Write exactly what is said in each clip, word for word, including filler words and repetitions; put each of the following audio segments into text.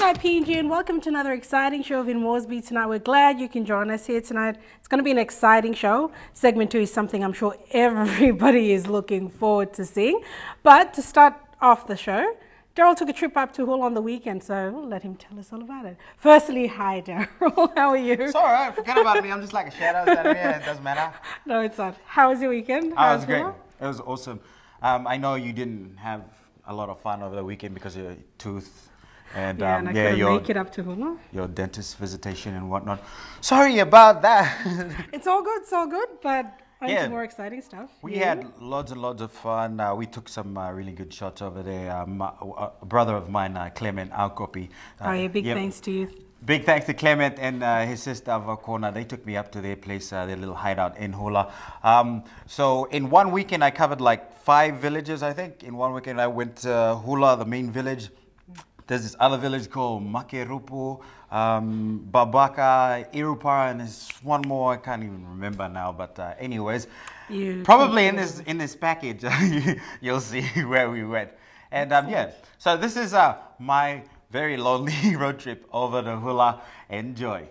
G'day P N G and welcome to another exciting show of In Moresby Tonight. We're glad you can join us here tonight. It's going to be an exciting show. Segment two is something I'm sure everybody is looking forward to seeing. But to start off the show, Daryl took a trip up to Hula on the weekend, so we'll let him tell us all about it. Firstly, hi Daryl, how are you? It's all right, forget about me, I'm just like a shadow out of here, it doesn't matter. No, it's not. How was your weekend? How oh, it was great. Hula? It was awesome. Um, I know you didn't have a lot of fun over the weekend because of your tooth. And yeah, um, and I yeah, your, make it up to Hula. Your dentist visitation and whatnot. Sorry about that. It's all good, it's all good, but I yeah. some more exciting stuff. We yeah. had loads and lots of fun. Uh, we took some uh, really good shots over there. Um, uh, a brother of mine, uh, Clement Alcopi. Uh, oh yeah, big yeah, thanks to you. Big thanks to Clement and uh, his sister Vakona. They took me up to their place, uh, their little hideout in Hula. Um, so in one weekend, I covered like five villages, I think. In one weekend, I went to Hula, the main village. There's this other village called Makerupu, um, Babaka, Irupa, and there's one more I can't even remember now. But uh, anyways, you probably in this in this package you'll see where we went. And um, yeah, so this is uh, my very lonely road trip over to Hula. Enjoy.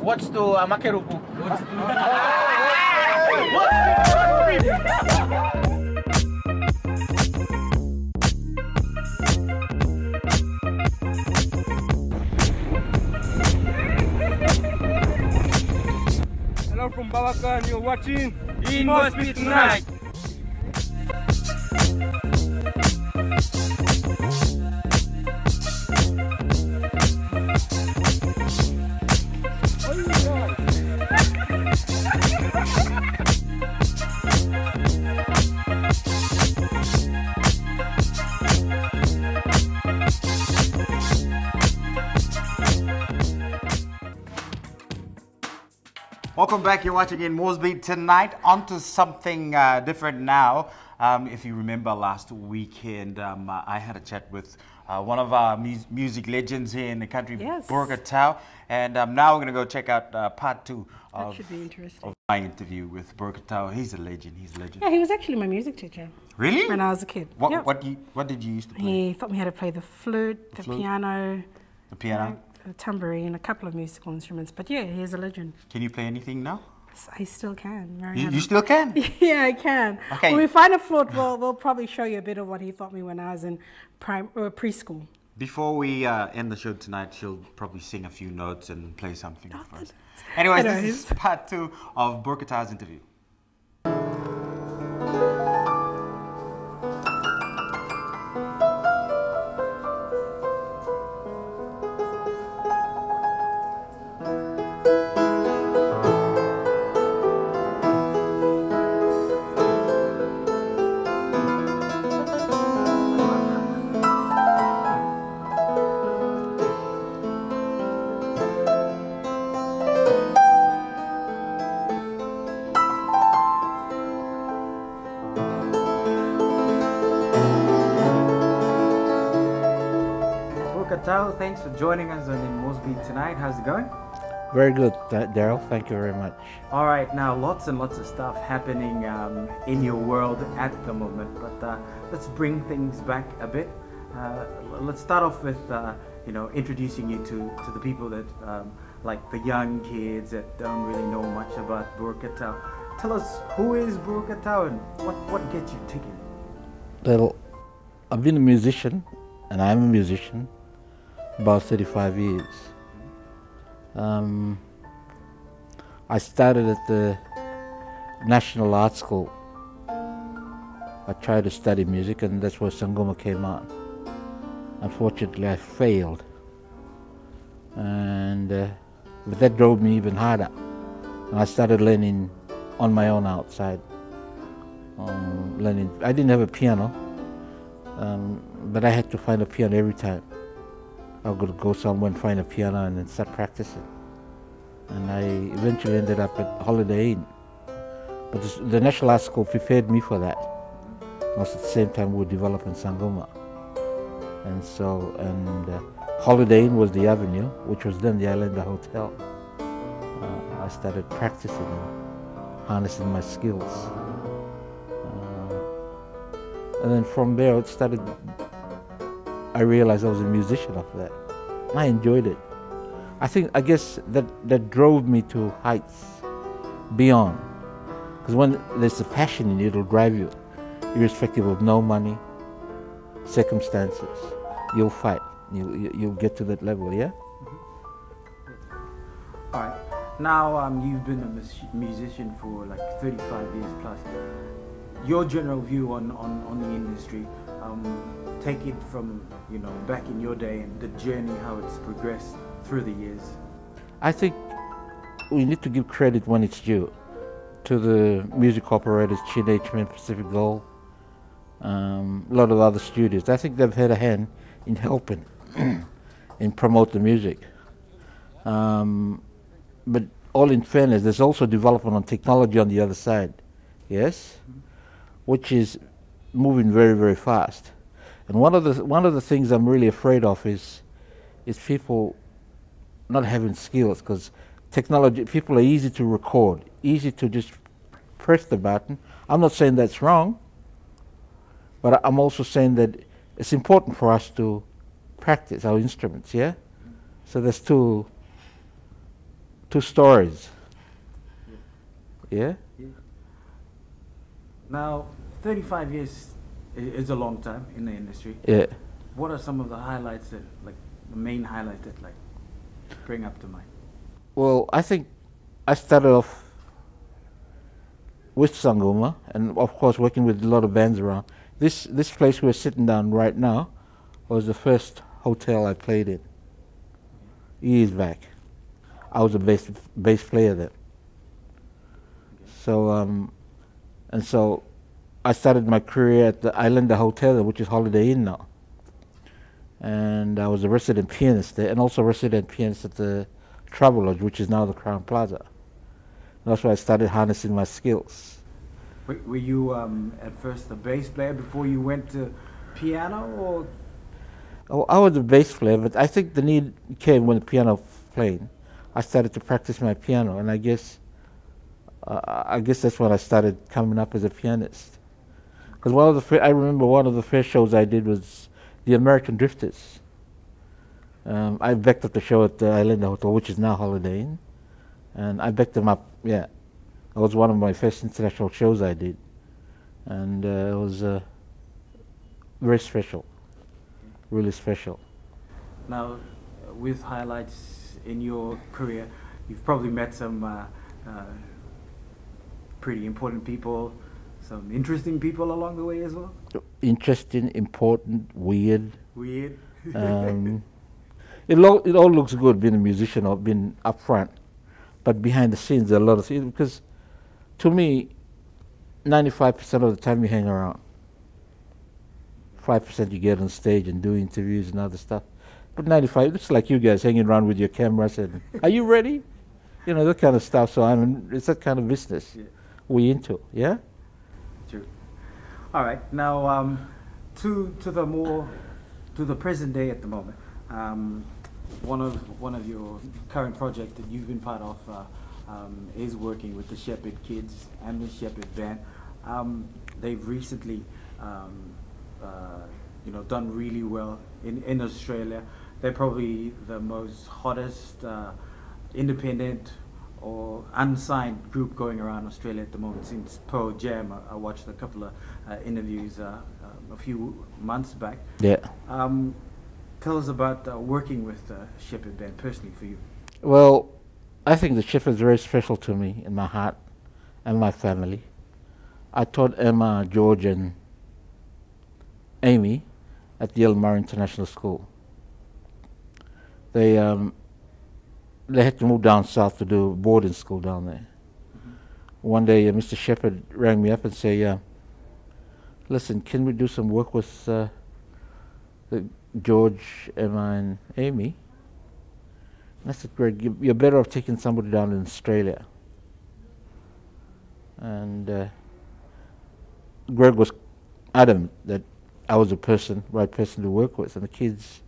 What's to uh, Makerupu? What's to... What's to... Hello from Babacan, you're watching In Moresby Tonight. Welcome back, you're watching In Moresby Tonight. On to something uh, different now. Um, if you remember last weekend, um, uh, I had a chat with uh, one of our mu music legends here in the country, yes. Buruka Tau. And um, now we're going to go check out uh, part two of, that should be interesting. Of my interview with Buruka Tau. He's a legend, he's a legend. Yeah, he was actually my music teacher. Really? When I was a kid. What, yep. what, you, what did you used to play? He taught me how to play the flute, the, the flute, piano. The piano? You know, a tambourine, a couple of musical instruments, but yeah, he's a legend. Can you play anything now? I still can. You, you still can? Yeah, I can. Okay. When we find a flute, we'll, we'll probably show you a bit of what he taught me when I was in prime or preschool. Before we uh, end the show tonight, she'll probably sing a few notes and play something Not for us. Anyways, this is part two of Buruka Tau's interview. Thanks for joining us on In Moresby Tonight. How's it going? Very good, Daryl. Thank you very much. All right, now lots and lots of stuff happening um, in your world at the moment, but uh, let's bring things back a bit. Uh, let's start off with uh, you know, introducing you to, to the people that, um, like the young kids that don't really know much about Buruka Tau. Tell us, who is Buruka Tau and what, what gets you ticking? Well, I've been a musician, and I'm a musician, about thirty-five years. Um, I started at the National Art School. I tried to study music, and that's where Sangoma came out. Unfortunately, I failed, and uh, but that drove me even harder. And I started learning on my own outside. Um, learning, I didn't have a piano, um, but I had to find a piano every time. I would go somewhere and find a piano and then start practicing. And I eventually ended up at Holiday Inn. But the, the National Art School prepared me for that. Also at the same time we were developing Sangoma. And so, and uh, Holiday Inn was the avenue, which was then the Islander Hotel. Uh, I started practicing and harnessing my skills. Uh, and then from there it started, I realized I was a musician after that. I enjoyed it. I think, I guess that, that drove me to heights beyond. Because when there's a passion in you, it'll drive you. Irrespective of no money, circumstances, you'll fight. You, you, you'll get to that level, yeah? Mm-hmm. All right. Now um, you've been a mus musician for like thirty-five years plus. Your general view on, on, on the industry, um, take it from, you know, back in your day and the journey, how it's progressed through the years. I think we need to give credit when it's due to the music operators, Chin H M, Pacific Gold, um, a lot of other studios. I think they've had a hand in helping in promote the music. Um, but all in fairness, there's also development on technology on the other side, yes, mm-hmm. which is moving very, very fast. And one of the one of the things I'm really afraid of is is people not having skills, because technology, people are easy to record, easy to just press the button. I'm not saying that's wrong, but I'm also saying that it's important for us to practice our instruments. Yeah, so there's two two stories. Yeah. Yeah? Yeah. Now, thirty-five years. It's a long time in the industry. Yeah. What are some of the highlights that, like, the main highlights that, like, bring up to mind? Well, I think I started off with Sangoma, and of course working with a lot of bands around. This this place we're sitting down right now was the first hotel I played in years back. I was a bass bass player there. Okay. So um, and so. I started my career at the Islander Hotel, which is Holiday Inn now. And I was a resident pianist there, and also resident pianist at the Travelodge, which is now the Crown Plaza. And that's where I started harnessing my skills. Were, were you um, at first a bass player before you went to piano, or? Oh, I was a bass player, but I think the need came when the piano playing. I started to practice my piano, and I guess, uh, I guess that's when I started coming up as a pianist. Because one of the fir I remember one of the first shows I did was the American Drifters. Um, I backed up the show at the Islander Hotel, which is now Holiday Inn, and I backed them up. Yeah, that was one of my first international shows I did, and uh, it was uh, very special, really special. Now, with highlights in your career, you've probably met some uh, uh, pretty important people. Some interesting people along the way as well? Interesting, important, weird. Weird. um, it, lo it all looks good being a musician or being up front, but behind the scenes there are a lot of things, because to me, ninety-five percent of the time you hang around. five percent you get on stage and do interviews and other stuff. But ninety-five, it looks like you guys hanging around with your cameras and, are you ready? You know, that kind of stuff. So I mean, it's that kind of business yeah. we into, yeah? All right, now um, to to the more to the present day at the moment. Um, One of one of your current projects that you've been part of uh, um, is working with the Shepherd Kids and the Shepherd Band. Um, they've recently, um, uh, you know, done really well in in Australia. They're probably the most hottest uh, independent or unsigned group going around Australia at the moment since Pearl Jam. I, I watched a couple of uh, interviews uh, uh, a few months back. Yeah. Um, Tell us about uh, working with the Shepherd Band personally for you. Well, I think the Shepherd is very special to me in my heart and my family. I taught Emma, George, and Amy at the Murray International School. They um, they had to move down south to do boarding school down there. Mm-hmm. One day, uh, Mister Shepherd rang me up and said, uh, "Listen, can we do some work with uh, the?" George, Emma, and Amy?" And I said, "Greg, you're better off taking somebody down in Australia." And uh, Greg was adamant that I was the person, right person to work with, and the kids,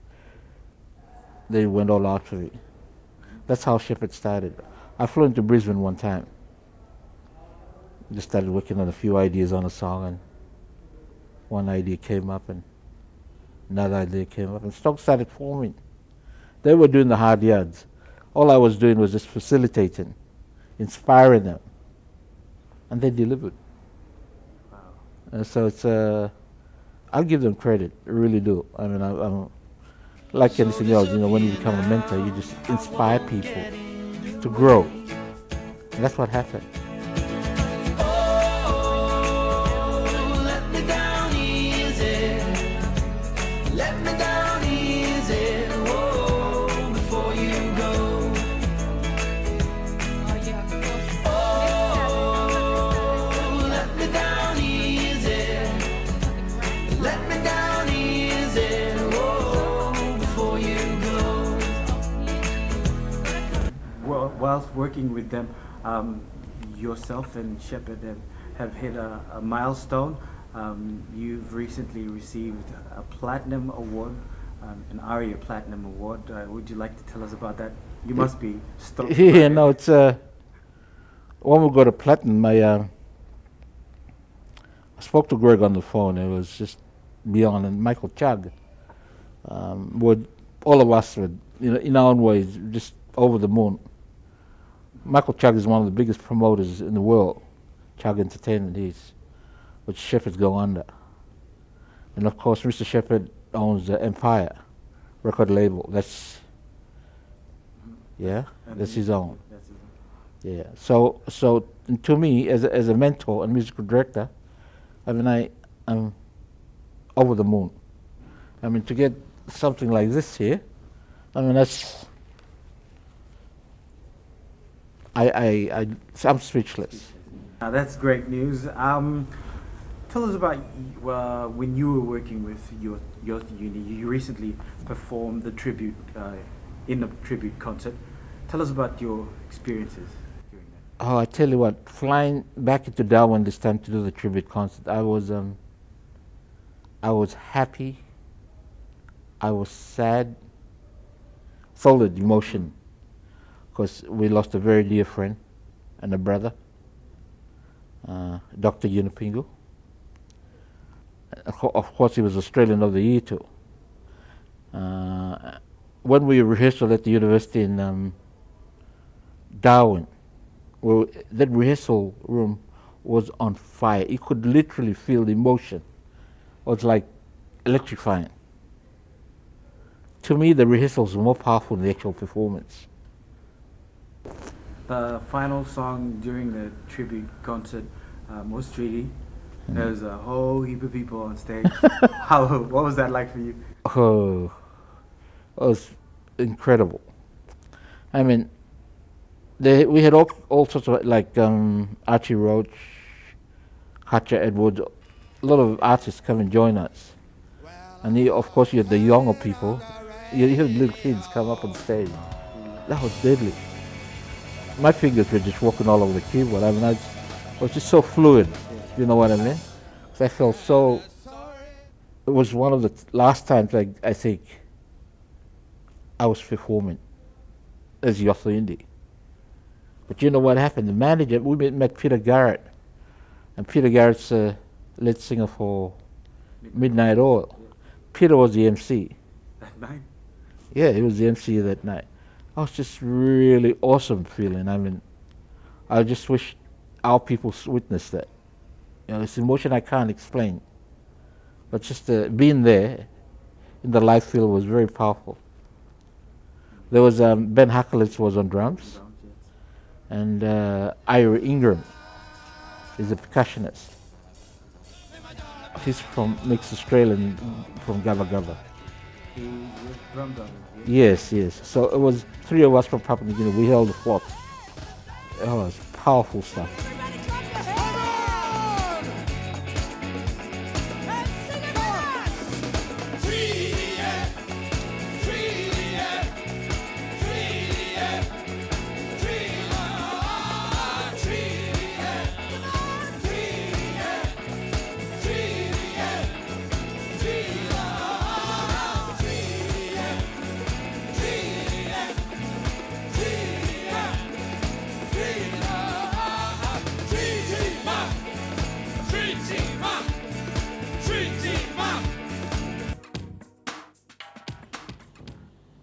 they went all out for it. That's how Shepherd started. I flew into Brisbane one time. Just started working on a few ideas on a song, and one idea came up, and another idea came up, and stock started forming. They were doing the hard yards. All I was doing was just facilitating, inspiring them, and they delivered. Wow. And so it's uh, I'll give them credit, I really do. I mean, I, I'm like anything else, you know, when you become a mentor, you just inspire people to grow, and that's what happened. Whilst working with them, um, yourself and Shepherd have, have hit a, a milestone. Um, you've recently received a Platinum Award, um, an ARIA Platinum Award. Uh, would you like to tell us about that? You it must be stoked. Yeah, no, it's uh, when we got a Platinum, I, uh, I spoke to Greg on the phone. It was just beyond, and Michael Chugg, um, would, all of us would, you know, in our own ways, just over the moon. Michael Chugg is one of the biggest promoters in the world. Chugg Entertainment is, which Shepherd's go under. And of course, Mister Shepherd owns the Empire record label. That's, yeah, that's his own. Yeah, so, so to me, as a, as a mentor and musical director, I mean, I am over the moon. I mean, to get something like this here, I mean, that's, I, I, I, I'm speechless. Uh, that's great news. Um, tell us about uh, when you were working with your youth uni. You recently performed the tribute uh, in the tribute concert. Tell us about your experiences during that. Oh, I tell you what, flying back into Darwin this time to do the tribute concert, I was, um, I was happy. I was sad. Solid emotion. Because we lost a very dear friend and a brother, uh, Doctor Yunupingu. Of course, he was Australian of the Year too. Uh, when we rehearsed at the university in um, Darwin, where that rehearsal room was on fire. You could literally feel the emotion. It was like electrifying. To me, the rehearsals were more powerful than the actual performance. The final song during the tribute concert um, was Treaty. Mm. There was a whole heap of people on stage. How, what was that like for you? Oh, it was incredible. I mean, they, we had all, all sorts of, like um, Archie Roach, Hatcher Edwards, a lot of artists come and join us. And he, of course, you had the younger people. You had little kids come up on stage. That was deadly. My fingers were just walking all over the keyboard. I mean, I just, I was just so fluid, you know what I mean? Because I felt so, it was one of the last times, I, I think, I was performing as Yothuindi. But you know what happened? The manager, we met, met Peter Garrett, and Peter Garrett's a lead singer for Midnight Oil. Yeah. Peter was the M C. That night? Yeah, he was the M C that night. I was just really awesome feeling. I mean, I just wish our people witnessed that. You know, it's an emotion I can't explain. But just uh, being there in the live field was very powerful. There was um, Ben Hakelitz was on drums, and uh, Ira Ingram is a percussionist. He's from mixed Australian, from Gava Gava. Yes, yes. So it was three of us from Papua New Guinea. We held the fort. It was powerful stuff.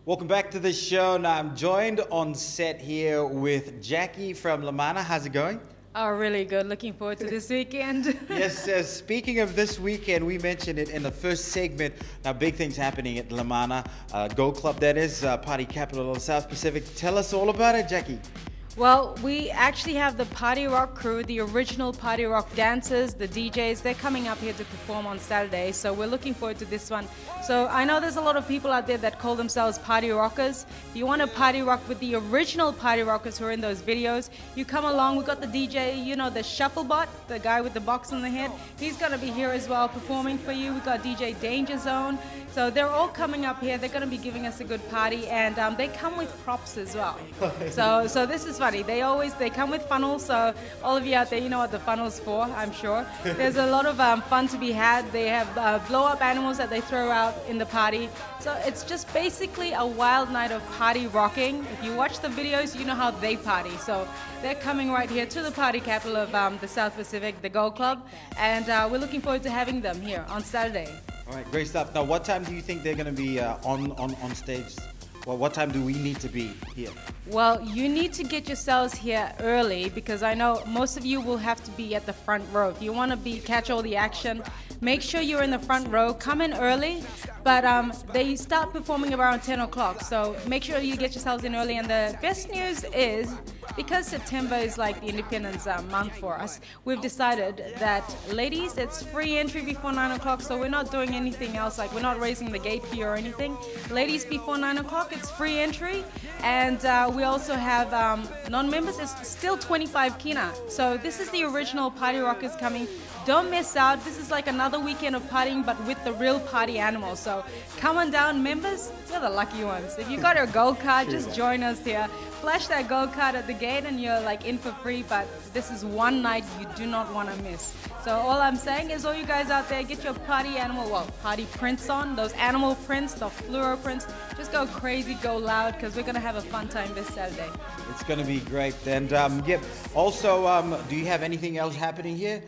Welcome back to the show. Now I'm joined on set here with Jackie from Lamana. How's it going? Oh, really good. Looking forward to this weekend. Yes, uh, speaking of this weekend, we mentioned it in the first segment. Now, big things happening at Lamana uh, Gold Club, that is, uh, party capital of the South Pacific. Tell us all about it, Jackie. Well, we actually have the Party Rock crew, the original Party Rock dancers, the D Js. They're coming up here to perform on Saturday, so we're looking forward to this one. So I know there's a lot of people out there that call themselves Party Rockers. If you want to Party Rock with the original Party Rockers who are in those videos, you come along. We've got the D J, you know, the Shufflebot, the guy with the box on the head. He's going to be here as well performing for you. We've got D J Danger Zone. So they're all coming up here. They're going to be giving us a good party, and um, they come with props as well. So, so this is funny. They always they come with funnels. So all of you out there, you know what the funnel's for, I'm sure. There's a lot of um, fun to be had. They have uh, blow-up animals that they throw out in the party. So it's just basically a wild night of party rocking. If you watch the videos, you know how they party. So they're coming right here to the party capital of um, the South Pacific, the Gold Club, and uh, we're looking forward to having them here on Saturday. All right, great stuff. Now, what time do you think they're going to be uh, on, on, on stage? Well, what time do we need to be here? Well, you need to get yourselves here early, because I know most of you will have to be at the front row. If you want to be catch all the action, make sure you're in the front row. Come in early, but um, they start performing around ten o'clock. So make sure you get yourselves in early. And the best news is, because September is like the Independence uh, Month for us, we've decided that, ladies, it's free entry before nine o'clock. So we're not doing anything else. Like, we're not raising the gate fee or anything. Ladies, before nine o'clock, it's free entry, and uh, we also have um, non-members. It's still twenty-five kina. So this is the original Party Rockers coming. Don't miss out. This is like another weekend of partying, but with the real party animals. So come on down, members. You're the lucky ones. If you got your gold card, just join us here. Flash that gold card at the gate, and you're like in for free. But this is one night you do not want to miss. So all I'm saying is, all you guys out there, get your party animal, well, party prints on, those animal prints, the fluoro prints. Just go crazy, go loud, because we're going to have a fun time this Saturday. It's going to be great. And um, yep. Also, um, do you have anything else happening here?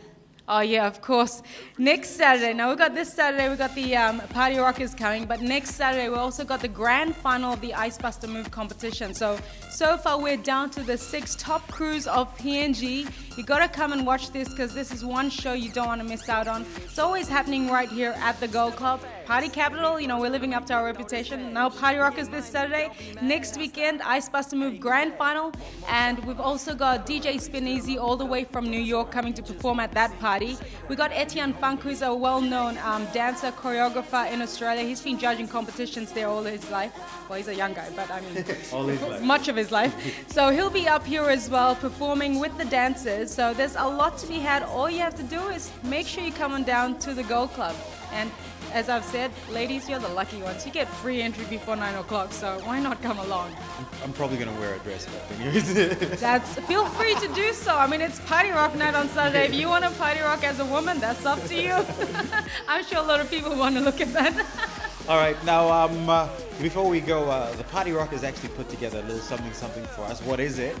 Oh, yeah, of course. Next Saturday. Now, we've got this Saturday, we've got the um, Party Rockers coming, but next Saturday, we've also got the grand final of the Ice Buster Move competition. So, so far, we're down to the six top crews of P N G. You got to come and watch this, because this is one show you don't want to miss out on. It's always happening right here at the Gold Club. Party Capital, you know, we're living up to our reputation. Now, Party Rockers this Saturday. Next weekend, Ice Buster Move Grand Final. And we've also got D J Spinizzi all the way from New York coming to perform at that party. We got Etienne Funk, who's a well-known um, dancer, choreographer in Australia. He's been judging competitions there all his life. Well, he's a young guy, but I mean, all his life. Much of his life. So he'll be up here as well, performing with the dancers. So there's a lot to be had. All you have to do is make sure you come on down to the Gold Club. And as I've said, ladies, you're the lucky ones. You get free entry before nine o'clock, so why not come along? I'm probably going to wear a dress, but anyways. That's, feel free to do so. I mean, it's Party Rock night on Saturday. If you want to Party Rock as a woman, that's up to you. I'm sure a lot of people want to look at that. All right, now, um, uh, Before we go, uh, the Party Rock has actually put together a little something something for us. What is it?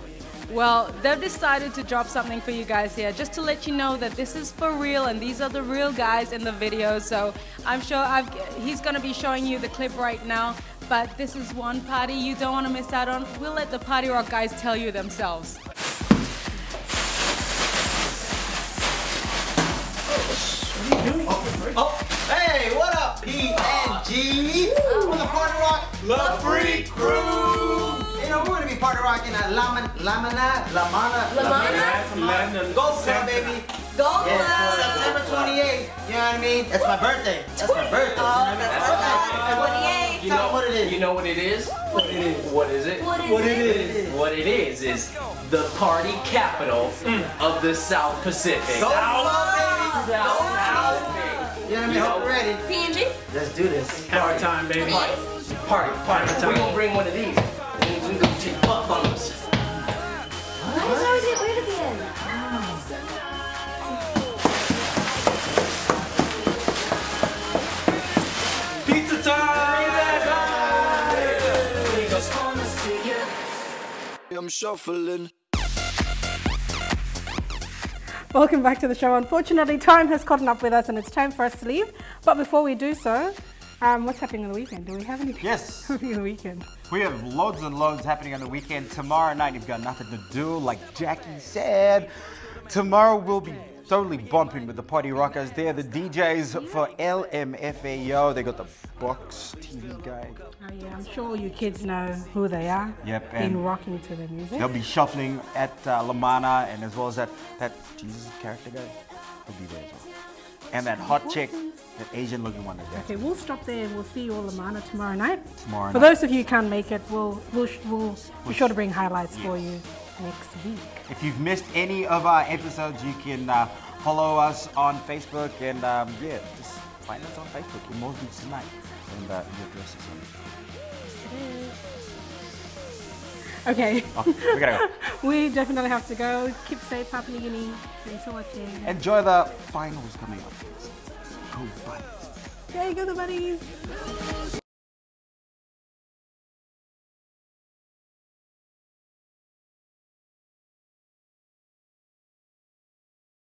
Well, they've decided to drop something for you guys here, just to let you know that this is for real and these are the real guys in the video. So I'm sure I've, he's going to be showing you the clip right now, but this is one party you don't want to miss out on. We'll let the Party Rock guys tell you themselves. What are you doing? Oh, oh, hey, what up, P N G? Oh, we're the Party Rock Love Free Crew. You know, we're going to be party rocking at Lamana, Lamana, Lamana, Lamana, Gold Club, baby. Gold Club. Yeah, September twenty-eighth, you know what I mean? That's my birthday. That's my birthday. Oh, that's my birthday. twenty-eighth. You know what it is? You know what it is? What it is? What is it? What it is? What it is is the party capital of the South Pacific. Gold Club, baby. South Pacific. You know what I mean? Hope we're ready. P N G. Let's do this. Party time, baby. Party. Party. Party time. We're going to bring one of these. Butt bumps. Why is always it weird again? Oh. Pizza time! Pizza time! I'm shuffling. Welcome back to the show. Unfortunately, time has caught up with us and it's time for us to leave. But before we do so, Um, what's happening on the weekend? Do we have anything yes. happening on the weekend? We have loads and loads happening on the weekend. Tomorrow night, you've got nothing to do, like Jackie said. Tomorrow we'll be totally bumping with the Party Rockers. They're the D Js for L M F A O. They got the Box T V guy. Oh yeah, I'm sure you kids know who they are. Yep. And rocking to their music. They'll be shuffling at uh, Lamana, and as well as that, that Jesus character guy. He'll be there as well. And that hot chick, that Asian looking one is there. Okay, we'll stop there and we'll see you all Lamana tomorrow night. Tomorrow night. For those of you who can't make it, we'll, we'll, we'll be sure to bring highlights yes. for you next week. If you've missed any of our episodes, you can uh, follow us on Facebook and um, yeah, just find us on Facebook in Moresby Tonight. And uh, your address is on it. Okay. Oh, we gotta go. We definitely have to go. Keep safe, Papua New Guinea. Thanks for watching. Enjoy the finals coming up. Go Buddies. There you go, the Buddies.